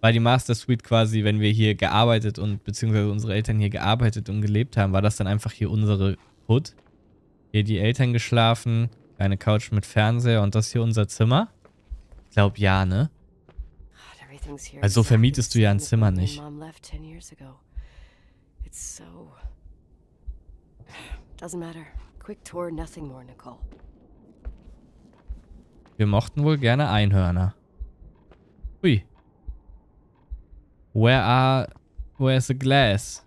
war die Master Suite quasi, wenn wir hier gearbeitet und beziehungsweise unsere Eltern hier gearbeitet und gelebt haben, war das dann einfach hier unsere Hood. Hier die Eltern geschlafen, kleine Couch mit Fernseher und das hier unser Zimmer. Ich glaube ja, ne? Also vermietest du ja ein Zimmer nicht. Wir mochten wohl gerne Einhörner. Hui. Where's the glass?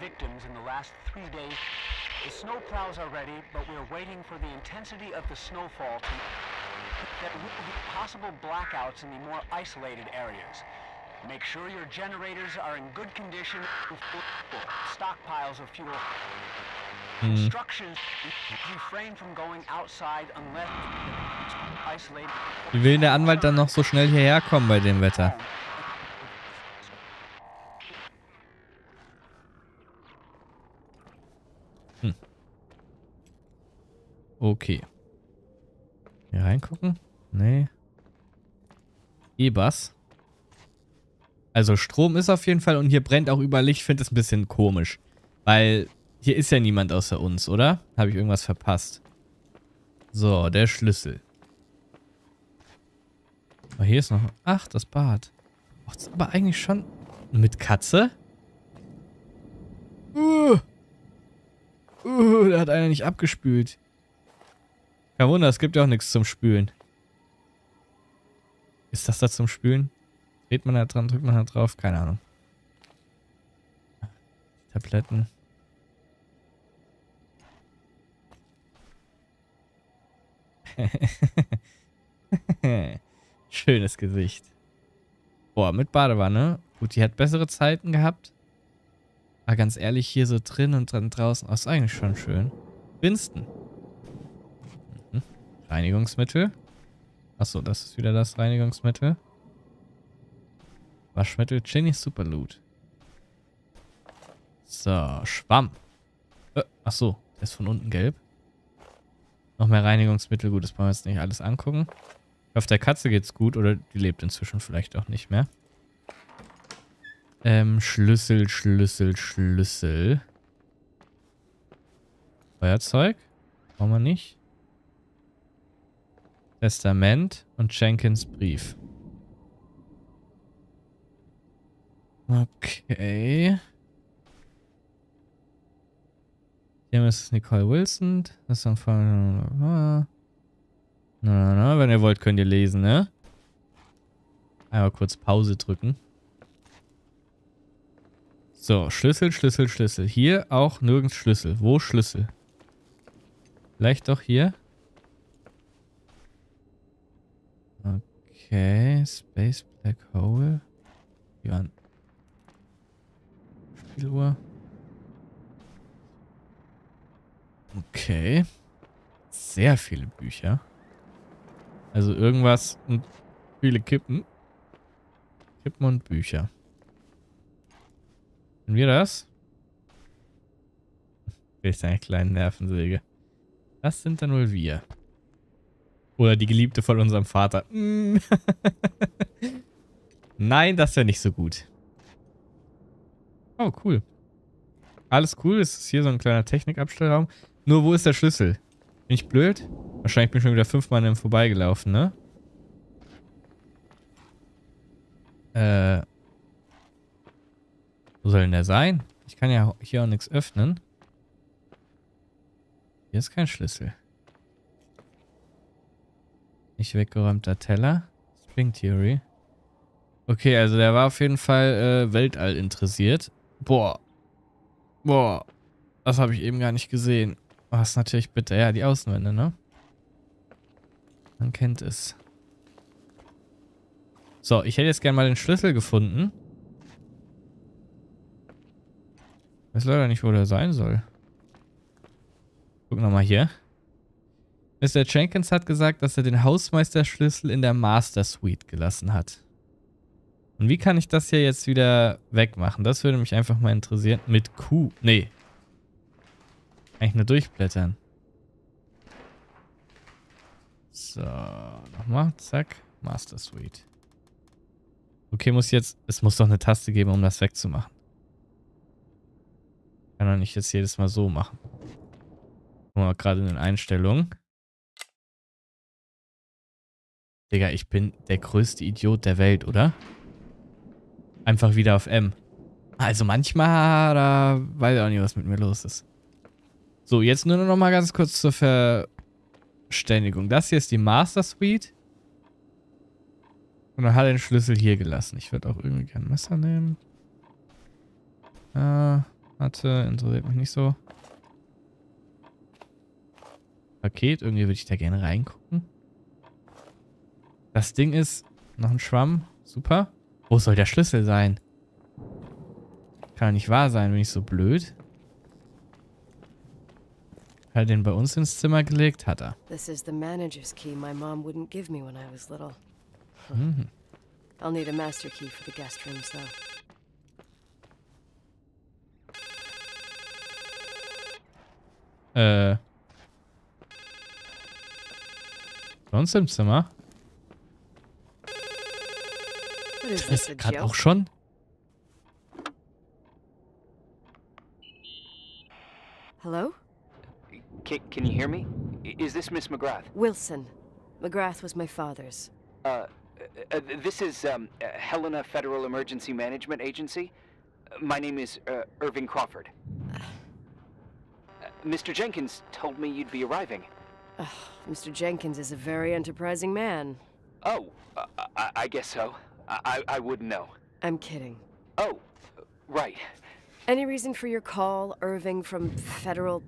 Victims in the last 3 days. The snow plows are ready, but we're waiting for the intensity of the snowfall to that possible blackouts in the more isolated areas. Make sure your generators are in good condition. Stockpiles of fuel. Instructions refrain from going outside unless isolated. Wie will der Anwalt dann noch so schnell hierher kommen bei dem Wetter? Hm. Okay. Hier reingucken? Nee. E-Bass. Also Strom ist auf jeden Fall und hier brennt auch überall Licht. Ich finde es ein bisschen komisch. Weil hier ist ja niemand außer uns, oder? Habe ich irgendwas verpasst? So, der Schlüssel. Oh, hier ist noch... Ach, das Bad. Oh, das ist aber eigentlich schon... Mit Katze? Da hat einer nicht abgespült. Kein Wunder, es gibt ja auch nichts zum Spülen. Ist das da zum Spülen? Dreht man da dran, drückt man da drauf? Keine Ahnung. Tabletten. Schönes Gesicht. Boah, mit Badewanne. Gut, die hat bessere Zeiten gehabt. Aber ganz ehrlich, hier so drin und dann draußen. Oh, ist eigentlich schon schön. Binsten. Reinigungsmittel. Achso, das ist wieder das Reinigungsmittel. Waschmittel, Ginny Superloot. So, Schwamm. Achso, der ist von unten gelb. Noch mehr Reinigungsmittel. Gut, das brauchen wir jetzt nicht alles angucken. Ich hoffe, der Katze geht's gut. Oder die lebt inzwischen vielleicht auch nicht mehr. Schlüssel, Schlüssel, Schlüssel. Feuerzeug. Brauchen wir nicht. Testament und Jenkins Brief. Okay. Hier ist Nicole Wilson. Das ist dann von... Na, wenn ihr wollt, könnt ihr lesen, ne? Einmal kurz Pause drücken. So, Schlüssel, Schlüssel, Schlüssel. Hier auch nirgends Schlüssel. Wo Schlüssel? Vielleicht doch hier. Okay, Space Black Hole. Hier an. Spieluhr. Okay. Sehr viele Bücher. Also irgendwas und viele Kippen. Kippen und Bücher. Sind wir das? Vielleicht eine kleine Nervensäge. Das sind dann wohl wir. Oder die Geliebte von unserem Vater. Nein, das wäre nicht so gut. Oh, cool. Alles cool. Es ist hier so ein kleiner Technikabstellraum. Nur, wo ist der Schlüssel? Bin ich blöd? Wahrscheinlich bin ich schon wieder 5-mal an ihm vorbeigelaufen, ne? Wo soll denn der sein? Ich kann ja hier auch nichts öffnen. Hier ist kein Schlüssel. Nicht weggeräumter Teller. String Theory. Okay, also der war auf jeden Fall Weltall interessiert. Boah. Boah. Das habe ich eben gar nicht gesehen. Oh, das ist natürlich bitter. Ja, die Außenwände, ne? Man kennt es. So, ich hätte jetzt gerne mal den Schlüssel gefunden. Weiß leider nicht, wo der sein soll. Guck nochmal hier. Mr. Jenkins hat gesagt, dass er den Hausmeisterschlüssel in der Master Suite gelassen hat. Und wie kann ich das hier jetzt wieder wegmachen? Das würde mich einfach mal interessieren. Mit Q. Nee. Eigentlich nur durchblättern. So. Nochmal. Zack. Master Suite. Okay, muss jetzt... Es muss doch eine Taste geben, um das wegzumachen. Kann doch nicht jetzt jedes Mal so machen. Guck mal, gerade in den Einstellungen. Digga, ich bin der größte Idiot der Welt, oder? Einfach wieder auf M. Also manchmal, da weiß ich auch nicht, was mit mir los ist. So, jetzt nur noch mal ganz kurz zur Verständigung. Das hier ist die Master Suite. Und dann hat er den Schlüssel hier gelassen. Ich würde auch irgendwie gerne ein Messer nehmen. Warte, interessiert mich nicht so. Paket, irgendwie würde ich da gerne reingucken. Das Ding ist, noch ein Schwamm. Super. Wo soll der Schlüssel sein? Kann nicht wahr sein, bin ich so blöd. Hat er den bei uns ins Zimmer gelegt? Hat er. This is the manager's key my mom wouldn't give me when I was little. I'll need a master key for the guest rooms though. Bei uns im Zimmer? Das ist gerade auch schon. Hello? Can you hear me? Is this Miss McGrath? Wilson. McGrath was my father's. This is Helena Federal Emergency Management Agency. My name is Irving Crawford. Mr. Jenkins told me you'd be arriving. Mr. Jenkins is a very enterprising man. Oh, I guess so. I wouldn't know. I'm kidding. Oh, right. Any reason for your call, Irving, from Federal...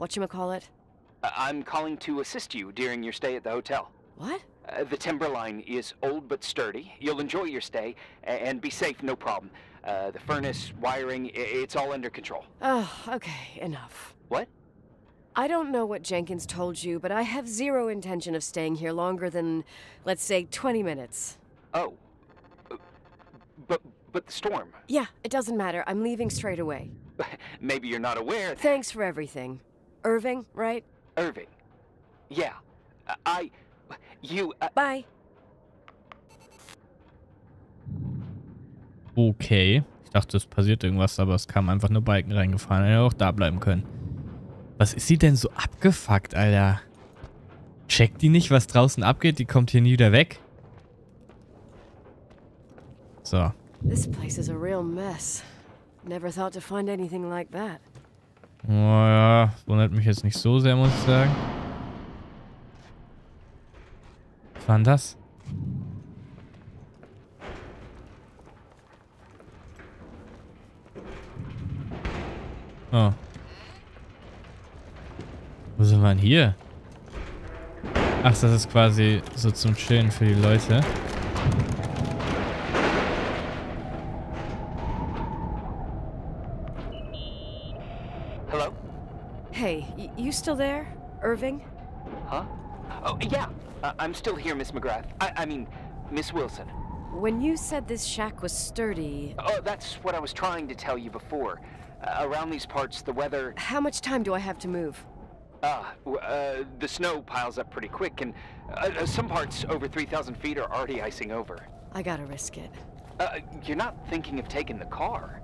whatchamacallit? I'm calling to assist you during your stay at the hotel. What? The Timberline is old but sturdy. You'll enjoy your stay and be safe, no problem. The furnace, wiring, it's all under control. Oh, okay, enough. What? I don't know what Jenkins told you, but I have zero intention of staying here longer than, let's say, 20 minutes. Oh. But the storm. Yeah, it doesn't matter. I'm leaving straight away. Maybe you're not aware. Thanks for everything. Irving, right? Irving. Yeah. Bye. Okay. Ich dachte, es passiert irgendwas, aber es kam einfach nur Balken reingefahren. Er hätte auch da bleiben können. Was ist sie denn so abgefuckt, Alter? Checkt die nicht, was draußen abgeht? Die kommt hier nie wieder weg. So. This place is a real mess. Never thought to find anything like that. Oh ja, wundert mich jetzt nicht so sehr, muss ich sagen. Was war denn das? Oh. Wo sind wir denn hier? Ach, das ist quasi so zum Chillen für die Leute. You still there, Irving? Huh? Oh, yeah. I'm still here, Miss McGrath. I mean, Miss Wilson. When you said this shack was sturdy... Oh, that's what I was trying to tell you before. Around these parts, the weather... How much time do I have to move? The snow piles up pretty quick, and some parts over 3,000 feet are already icing over. I gotta risk it. You're not thinking of taking the car.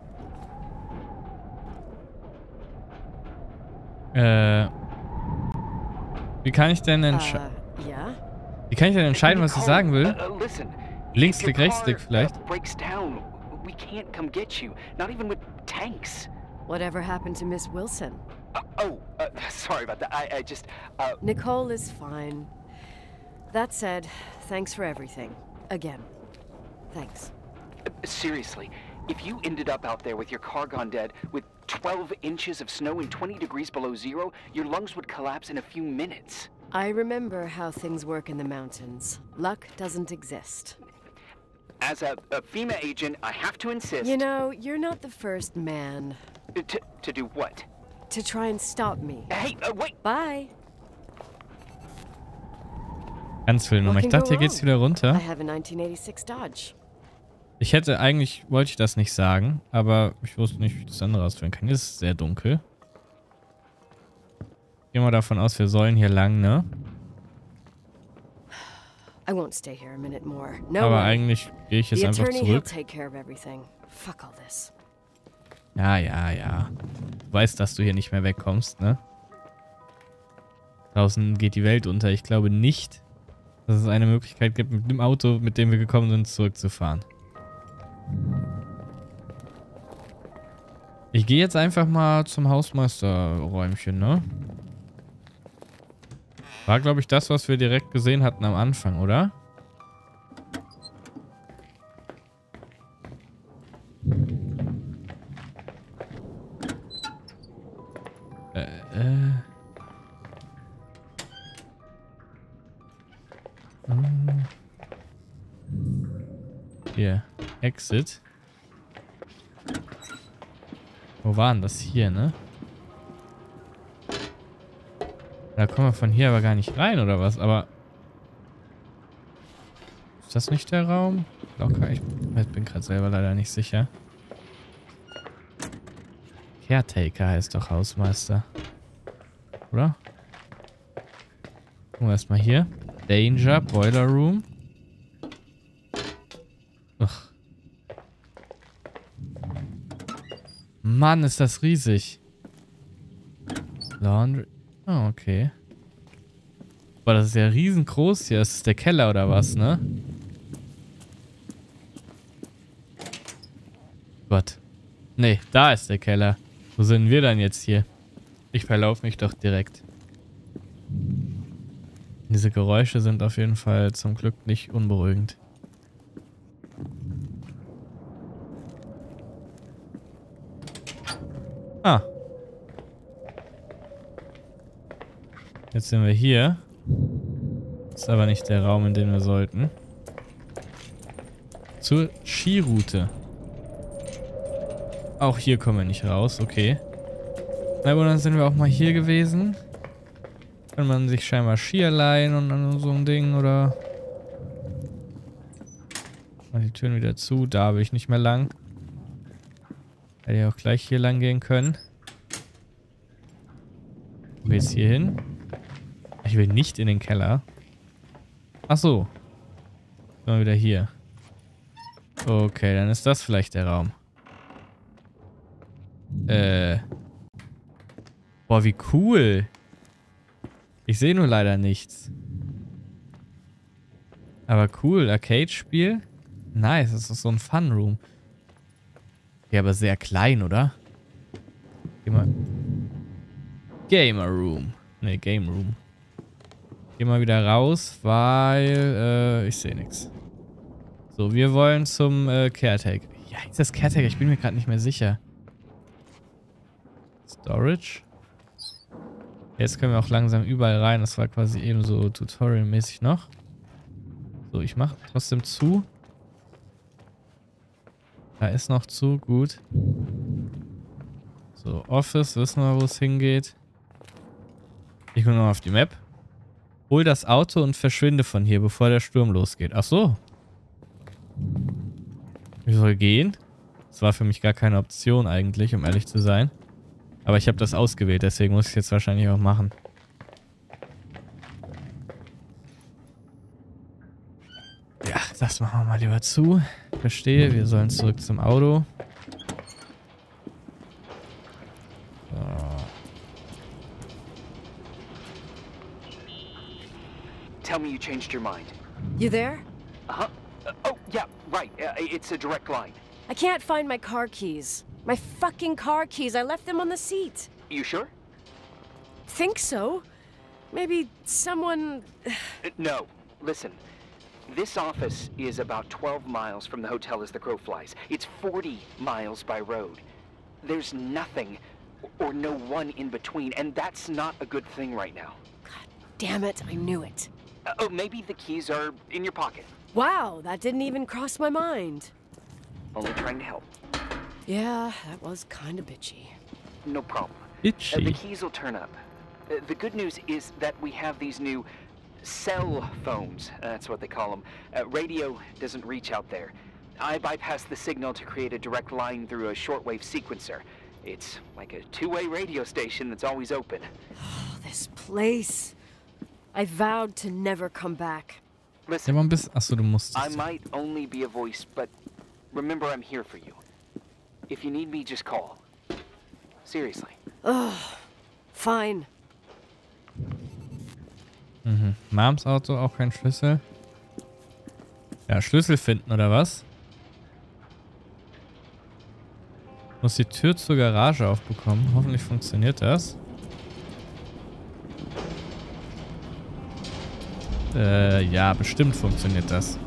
Wie kann ich denn entscheiden, was ich sagen will? Linksklick, Rechtsklick vielleicht. We can't come get you, not even with tanks. Whatever happened to Miss Wilson? Sorry about that. I just Nicole is fine. That said, thanks for everything. Again. Thanks. Seriously. If you ended up out there with your car gone dead, with 12 inches of snow and 20 degrees below zero, your lungs would collapse in a few minutes. I remember how things work in the mountains. Luck doesn't exist. As a FEMA agent, I have to insist... You know, you're not the first man. To do what? To try and stop me. Hey, wait! Bye! Ganz viel Nummer. Ich dachte, hier geht's wieder runter. I have a 1986 Dodge. Ich hätte eigentlich, wollte ich das nicht sagen, aber ich wusste nicht, wie ich das andere ausführen kann. Es ist sehr dunkel. Gehen wir davon aus, wir sollen hier lang, ne? I won't stay here a minute more. No. Aber eigentlich gehe ich jetzt einfach zurück. Fuck all this. Ja, ja, ja. Du weißt, dass du hier nicht mehr wegkommst, ne? Draußen geht die Welt unter. Ich glaube nicht, dass es eine Möglichkeit gibt, mit dem Auto, mit dem wir gekommen sind, zurückzufahren. Ich gehe jetzt einfach mal zum Hausmeisterräumchen, ne? War, glaube ich, das, was wir direkt gesehen hatten am Anfang, oder? Hier, Exit. Wo war denn das hier, ne? Da kommen wir von hier aber gar nicht rein, oder was? Aber ist das nicht der Raum? Locker, ich bin gerade selber leider nicht sicher. Caretaker heißt doch Hausmeister. Oder? Gucken wir erstmal hier. Danger, Boiler Room. Ach. Mann, ist das riesig. Laundry. Oh, okay. Boah, das ist ja riesengroß hier. Das ist der Keller oder was, ne? Gott. Nee, da ist der Keller. Wo sind wir dann jetzt hier? Ich verlaufe mich doch direkt. Diese Geräusche sind auf jeden Fall zum Glück nicht unberuhigend. Ah. Jetzt sind wir hier. Ist aber nicht der Raum, in den wir sollten. Zur Skiroute. Auch hier kommen wir nicht raus, okay. Aber dann sind wir auch mal hier gewesen. Kann man sich scheinbar Ski leihen und dann so ein Ding, oder? Mal die Türen wieder zu, da will ich nicht mehr lang. Hätte ich auch gleich hier lang gehen können. Wir jetzt hier hin. Ich will nicht in den Keller. Ach so. Mal wieder hier. Okay, dann ist das vielleicht der Raum. Boah, wie cool. Ich sehe nur leider nichts. Aber cool, Arcade-Spiel. Nice, das ist so ein Fun-Room. Ja, aber sehr klein, oder? Geh mal. Gamer-Room. Ne, Game-Room. Geh mal wieder raus, weil ich sehe nichts. So, wir wollen zum Caretaker. Ja, ist das Caretaker? Ich bin mir gerade nicht mehr sicher. Storage. Jetzt können wir auch langsam überall rein. Das war quasi eben so tutorialmäßig noch. So, ich mache trotzdem zu. Da ist noch zu, gut. So, Office, wissen wir, wo es hingeht. Ich gucke nochmal auf die Map. Hol das Auto und verschwinde von hier, bevor der Sturm losgeht. Ach so. Ich soll gehen? Das war für mich gar keine Option eigentlich, um ehrlich zu sein. Aber ich habe das ausgewählt, deswegen muss ich es jetzt wahrscheinlich auch machen. Ja, das machen wir mal lieber zu. Verstehe, wir sollen zurück zum Auto. Tell me you changed your mind. You there? Uh-huh. Oh, yeah, right. It's a direct line. I can't find my car keys. My fucking car keys. I left them on the seat. You sure? Think so. Maybe someone... No. Listen. This office is about 12 miles from the hotel as the crow flies. It's 40 miles by road. There's nothing or no one in between, and that's not a good thing right now. God damn it. I knew it. Oh, maybe the keys are in your pocket. Wow, that didn't even cross my mind. Only trying to help. Yeah, that was kind of bitchy. No problem. Bitchy. The keys will turn up. The good news is that we have these new cell phones. That's what they call them. Radio doesn't reach out there. I bypassed the signal to create a direct line through a shortwave sequencer. It's like a two-way radio station that's always open. Oh, this place. I vowed to never come back. Listen, achso, du musst. I might only be a voice, but remember I'm here for you. If you need me, just call. Seriously. Fine. Mhm. Mams Auto, auch kein Schlüssel. Ja, Schlüssel finden, oder was? Muss die Tür zur Garage aufbekommen. Hoffentlich funktioniert das. Ja, bestimmt funktioniert das.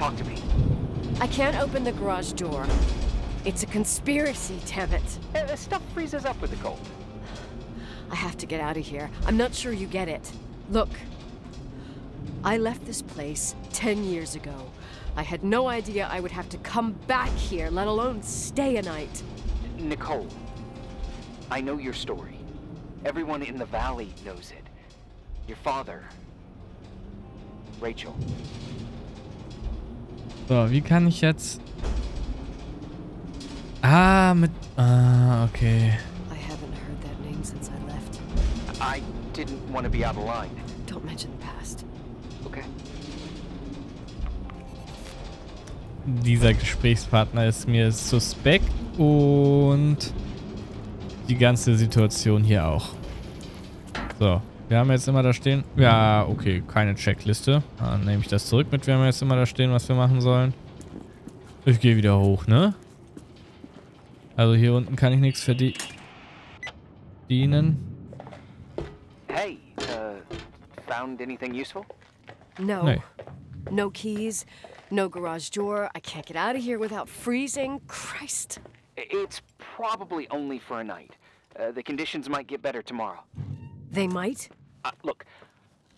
Talk to me. I can't open the garage door. It's a conspiracy, damn it. The stuff freezes up with the cold. I have to get out of here. I'm not sure you get it. Look. I left this place 10 years ago. I had no idea I would have to come back here, let alone stay a night. Nicole, I know your story. Everyone in the valley knows it. Your father, Rachel. So, wie kann ich jetzt? Ah, mit. Ah, okay. I haven't heard that name since I left. I didn't want to be out of line. Don't mention the past. Okay. Dieser Gesprächspartner ist mir suspekt und die ganze Situation hier auch. So, wir haben jetzt immer da stehen. Ja, okay, keine Checkliste. Dann nehme ich das zurück mit. Wir haben jetzt immer da stehen, was wir machen sollen. Ich gehe wieder hoch, ne? Also hier unten kann ich nichts verdienen. Hey, found anything useful? No. Nee. No keys, no garage door. I can't get out of here without freezing. Christ. It's probably only for a night. The conditions might get better tomorrow. They might? Look,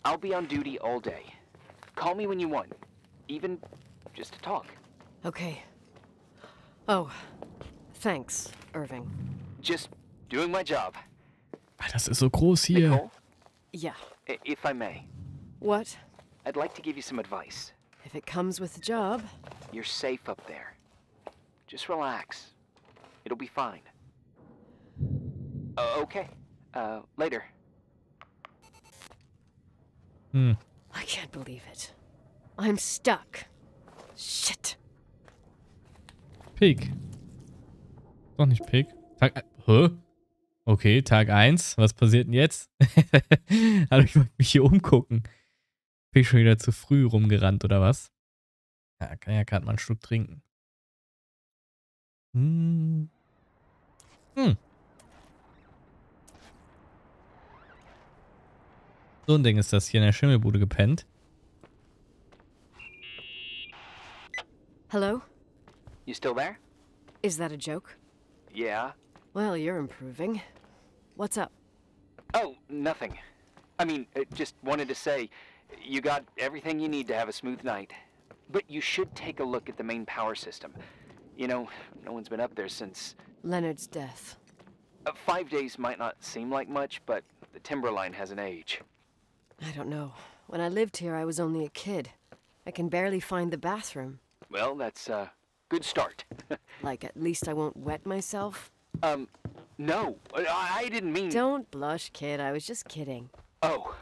I'll be on duty all day. Call me when you want, even just to talk. Okay. Oh, thanks, Irving. Just doing my job. Das ist so groß hier. Nicole? Yeah. If I may. What? I'd like to give you some advice. If it comes with the job. You're safe up there. Just relax. It'll be fine. Okay. Later. I can't believe it. I'm stuck. Shit. Pig. Doch nicht Pig. Tag. Huh? Okay, Tag 1. Was passiert denn jetzt? Also ich wollte mich hier umgucken. Bin ich schon wieder zu früh rumgerannt, oder was? Ja, kann ja gerade mal einen Schluck trinken. So ein Ding ist das hier in der Schimmelbude gepennt. Hello? You still there? Is that a joke? Yeah. Well, you're improving. What's up? Oh, nothing. I mean, just wanted to say... You got everything you need to have a smooth night. But you should take a look at the main power system. You know, no one's been up there since... Leonard's death. 5 days might not seem like much, but the Timberline has an age. I don't know. When I lived here, I was only a kid. I can barely find the bathroom. Well, that's a good start. Like, at least I won't wet myself? No. I didn't mean... Don't blush, kid. I was just kidding. Oh,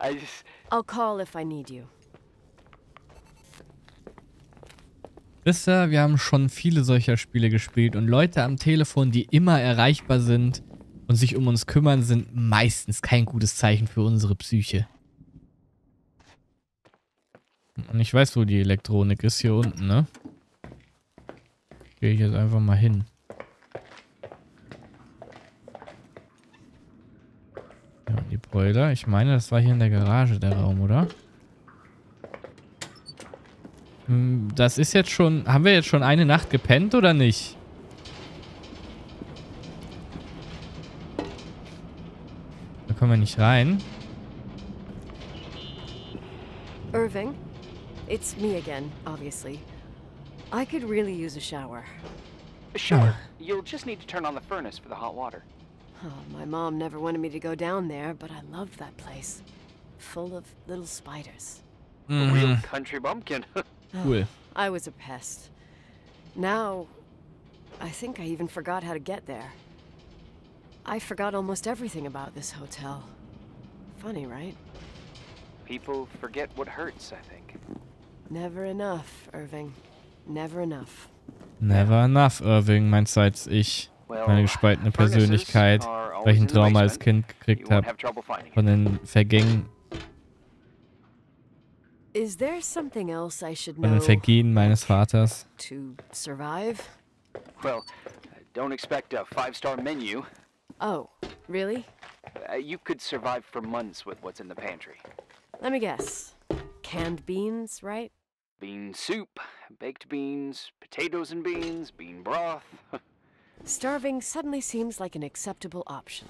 I just... I'll call if I need you. Wisst ihr, wir haben schon viele solcher Spiele gespielt und Leute am Telefon, die immer erreichbar sind und sich um uns kümmern, sind meistens kein gutes Zeichen für unsere Psyche. Und ich weiß, wo die Elektronik ist, hier unten, ne? Gehe ich jetzt einfach mal hin. Die Boiler. Ich meine, das war hier in der Garage der Raum, oder? Das ist jetzt schon... Haben wir jetzt schon eine Nacht gepennt, oder nicht? Da kommen wir nicht rein. Irving, it's me again, obviously. I could really use a shower. Sure. You'll just need to turn on the furnace for the hot water. Oh, my mom never wanted me to go down there, but I loved that place. Full of little spiders. A real country bumpkin. Cool. I was a pest. Now, I think I even forgot how to get there. I forgot almost everything about this hotel. Funny, right? People forget what hurts, I think. Never enough, Irving. Never enough. Never enough, Irving, mein Sides Ich. Meine gespaltene Persönlichkeit, welchen Trauma als Kind gekriegt habe. Von den Vergängen. Is there something else I should know? Von den Vergehen meines Vaters. To survive? Well, don't expect a 5-star menu. Oh, really? You could survive for months with what's in the pantry. Let me guess. Canned beans, right? Bean soup, baked beans, potatoes and beans, bean broth. Starving suddenly seems like an acceptable option.